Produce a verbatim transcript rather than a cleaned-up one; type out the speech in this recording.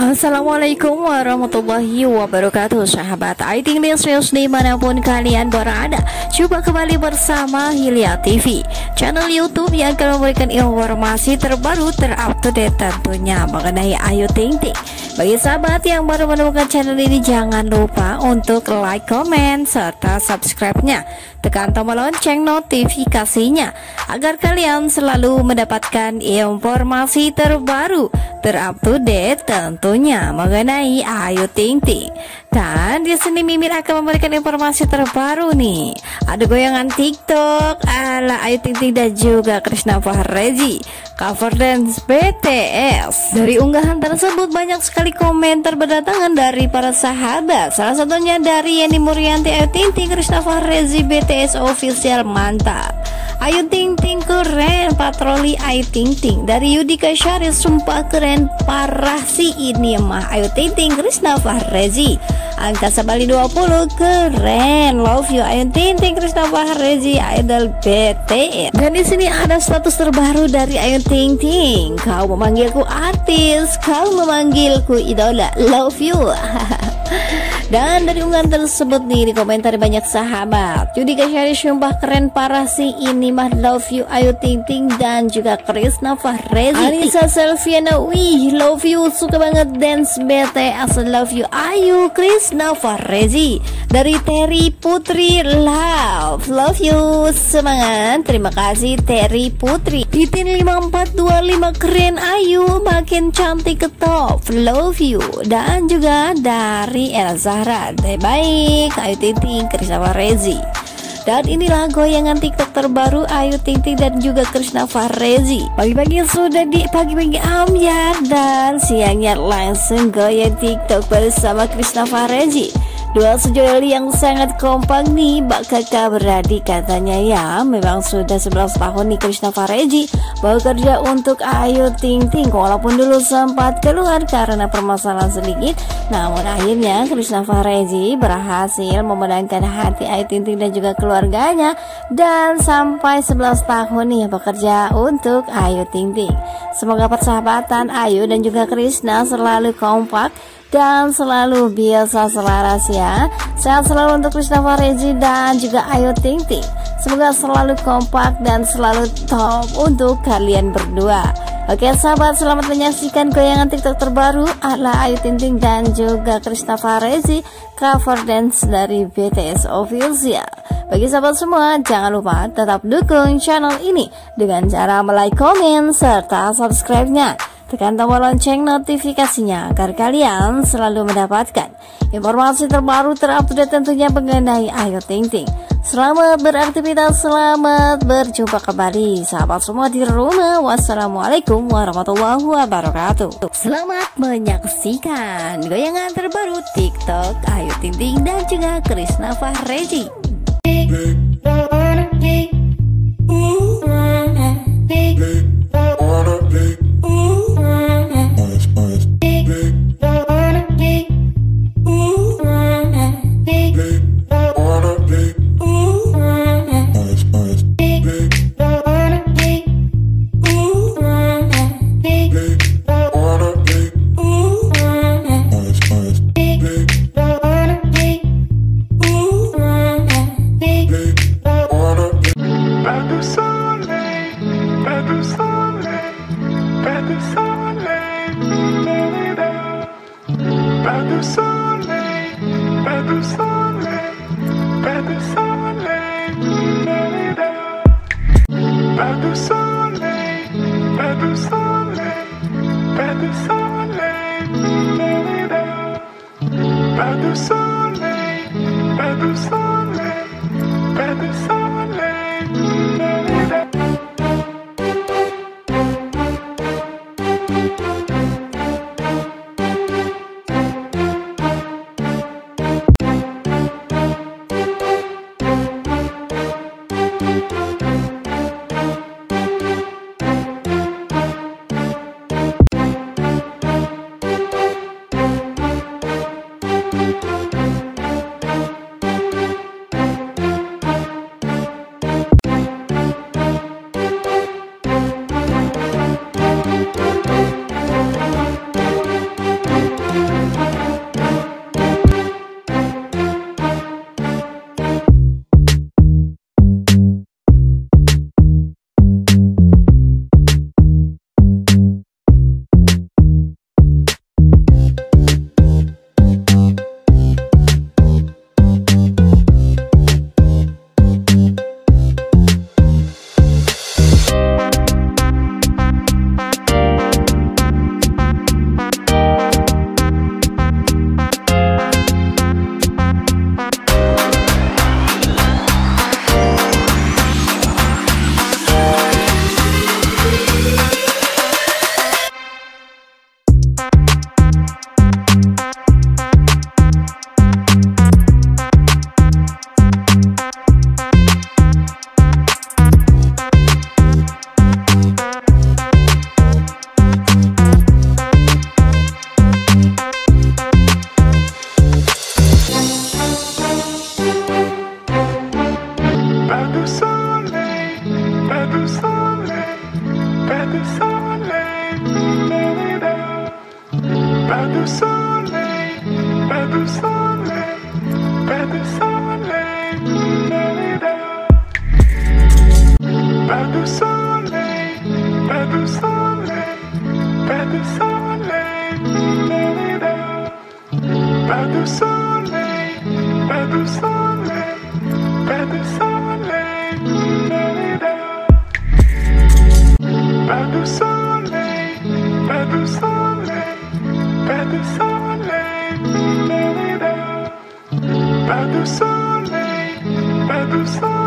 Assalamualaikum warahmatullahi wabarakatuh, sahabat Ayu Ting Ting dimanapun kalian berada. Coba kembali bersama Hilya T V, channel YouTube yang akan memberikan informasi terbaru, terupdate tentunya mengenai Ayu Ting Ting. Bagi sahabat yang baru menemukan channel ini, jangan lupa untuk like, comment, serta subscribe-nya. Tekan tombol lonceng notifikasinya agar kalian selalu mendapatkan informasi terbaru, terupdate tentunya mengenai Ayu Ting Ting. Dan di sini Mimin akan memberikan informasi terbaru nih. Ada goyangan TikTok ala Ayu Ting Ting dan juga Krisna Fahrezi cover dance B T S. Dari unggahan tersebut banyak sekali komentar berdatangan dari para sahabat. Salah satunya dari Yeni Muryanti, Ayu Ting Ting, Krisna Fahrezi B T S official mantap. Ayu Ting Ting keren, patroli Ayu Ting Ting. Dari Yudika Syaris, sumpah keren parah sih ini mah Ayu Ting Ting, Krisna Fahrezi. Angkasa Bali dua puluh keren, love you Ayu Ting Ting, Krisna Fahrezi, idol B T S. Dan di sini ada status terbaru dari Ayu Ting Ting. Kau memanggilku artis, kau memanggilku idola, love you. Dan dari unggahan tersebut nih, di komentar banyak sahabat. Yudika Syaris, sumpah keren parah sih ini mah love you Ayu Ting Ting dan juga Krisna Fahrezi. Anisa Selfiana, wih love you, suka banget dance B T S, love you Ayu, Krisna Fahrezi. Dari Terry Putri, love love you, semangat, terima kasih Terry Putri. Titin lima empat dua lima keren Ayu, makin cantik ke top, love you. Dan juga dari Elsa, baik Ayu Ting Ting, Krisna Fahrezi. Dan inilah goyangan TikTok terbaru Ayu Ting Ting dan juga Krisna Fahrezi. Pagi-pagi sudah di pagi-pagi ambyar, dan siangnya langsung goyang TikTok bersama Krisna Fahrezi. Dua sejoli yang sangat kompak nih, Mbak Kakak beradik katanya ya. Memang sudah sebelas tahun nih Krisna Fahrezi bekerja untuk Ayu Ting Ting. Walaupun dulu sempat keluar karena permasalahan sedikit, namun akhirnya Krisna Fahrezi berhasil memenangkan hati Ayu Ting Ting dan juga keluarganya. Dan sampai sebelas tahun nih bekerja untuk Ayu Ting Ting. Semoga persahabatan Ayu dan juga Krisna selalu kompak dan selalu biasa selaras ya. Sehat selalu untuk Krisna Fahrezi dan juga Ayu Ting Ting. Semoga selalu kompak dan selalu top untuk kalian berdua. Oke sahabat, selamat menyaksikan goyangan TikTok terbaru ala Ayu Ting Ting dan juga Krisna Fahrezi cover dance dari B T S official. Bagi sahabat semua, jangan lupa tetap dukung channel ini dengan cara like, komen, serta subscribe-nya. Tekan tombol lonceng notifikasinya agar kalian selalu mendapatkan informasi terbaru, terupdate tentunya mengenai Ayu Ting Ting. Selamat beraktivitas, selamat berjumpa kembali sahabat semua di rumah. Wassalamualaikum warahmatullahi wabarakatuh. Selamat menyaksikan goyangan terbaru TikTok Ayu Ting Ting dan juga Krisna Fahrezi. Thank you. Soleil, pas de soleil.